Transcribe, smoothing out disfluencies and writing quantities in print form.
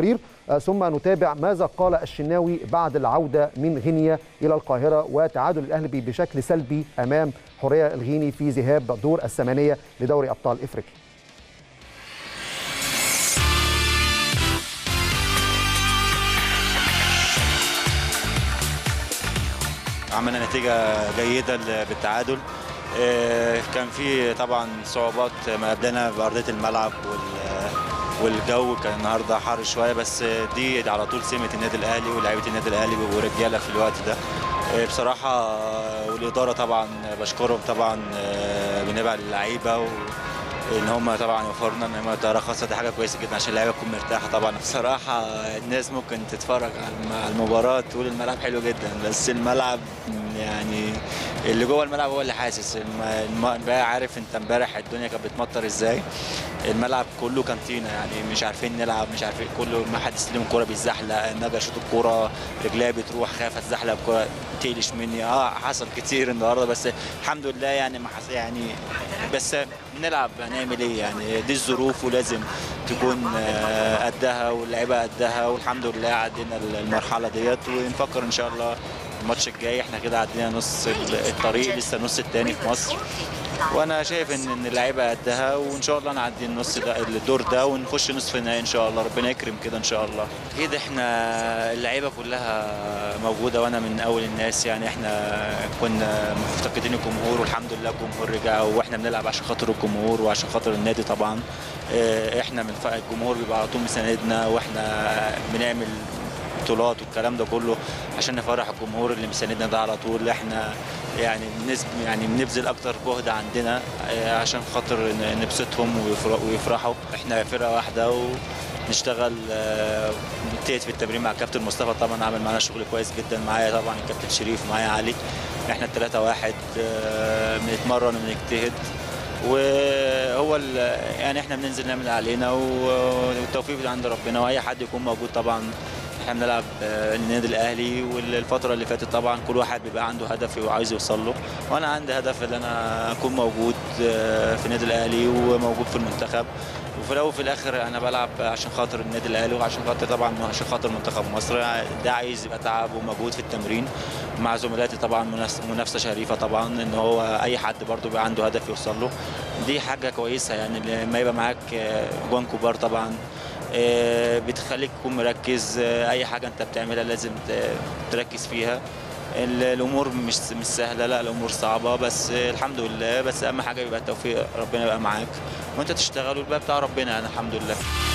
التقرير، ثم نتابع ماذا قال الشناوي بعد العودة من غينيا إلى القاهرة وتعادل الأهلي بشكل سلبي أمام حورية الغيني في ذهاب دور الثمانية لدوري أبطال إفريقيا. عملنا نتيجة جيدة بالتعادل، كان في طبعا صعوبات مقابلنا بأرضية الملعب والجو كان النهارده حر شويه، بس دي على طول سمه النادي الاهلي ولاعيبه النادي الاهلي بيبقوا رجاله في الوقت ده بصراحه، والاداره طبعا بشكرهم طبعا بالنسبه للعيبه وان هم طبعا يوفروا لنا اداره خاصه، دي حاجه كويسه جدا عشان اللعيبه تكون مرتاحه طبعا. بصراحه الناس ممكن تتفرج على المباراه تقول الملعب حلو جدا، بس الملعب يعني اللي جوه الملعب هو اللي حاسس بقى، عارف انت امبارح الدنيا كانت بتمطر ازاي، الملعب كله كان طينه يعني، مش عارفين نلعب، مش عارفين، كله ما حد يستلم كوره بيتزحلق، انا اجي اشوط الكوره رجليا بتروح، خايف اتزحلق الكوره تقلش مني، حصل كتير النهارده، بس الحمد لله يعني ما حصل يعني، بس نلعب هنعمل ايه يعني، دي الظروف ولازم تكون قدها واللعيبه قدها، والحمد لله عدينا المرحله ديت، ونفكر ان شاء الله الماتش الجاي احنا كده عدينا نص الطريق، لسه النص الثاني في مصر، وانا شايف ان اللعيبه قدها، وان شاء الله نعدي النص ده الدور ده ونخش نصف النهائي ان شاء الله، ربنا يكرم كده ان شاء الله. اكيد احنا اللعيبه كلها موجوده، وانا من اول الناس يعني، احنا كنا مفتقدين الجمهور والحمد لله الجمهور رجع، واحنا بنلعب عشان خاطر الجمهور وعشان خاطر النادي طبعا، احنا من فرق الجمهور بيبقى على طول مساندنا، واحنا بنعمل بطولات والكلام ده كله عشان نفرح الجمهور اللي مساندنا ده على طول، احنا يعني بنبذل اكتر جهد عندنا عشان خاطر نبسطهم ويفرحوا، احنا فرقه واحده ونشتغل. ابتديت في التمرين مع الكابتن مصطفى طبعا، عمل معانا شغل كويس جدا، معايا طبعا الكابتن شريف، معايا علي، احنا الثلاثه واحد، بنتمرن وبنجتهد، وهو يعني احنا بننزل نعمل علينا، والتوفيق عند ربنا، واي حد يكون موجود طبعا، احنا بنلعب النادي الاهلي، والفتره اللي فاتت طبعا كل واحد بيبقى عنده هدف وعايز يوصل له، وانا عندي هدف ان انا اكون موجود في النادي الاهلي وموجود في المنتخب، وفي الاول وفي الاخر انا بلعب عشان خاطر النادي الاهلي وعشان خاطر طبعا عشان خاطر منتخب مصر، ده عايز يبقى تعب ومجهود في التمرين مع زملاتي طبعا، منافسه شريفه طبعا، ان هو اي حد برده بيبقى عنده هدف يوصل له، دي حاجه كويسه يعني، لما يبقى معاك جوان كبار طبعا بتخليك تكون مركز، اي حاجه انت بتعملها لازم تركز فيها، الامور مش سهله، لا الامور صعبه، بس الحمد لله، بس اهم حاجه بيبقى التوفيق، ربنا يبقى معاك وانت تشتغل والباقي بتاع ربنا يعني، الحمد لله.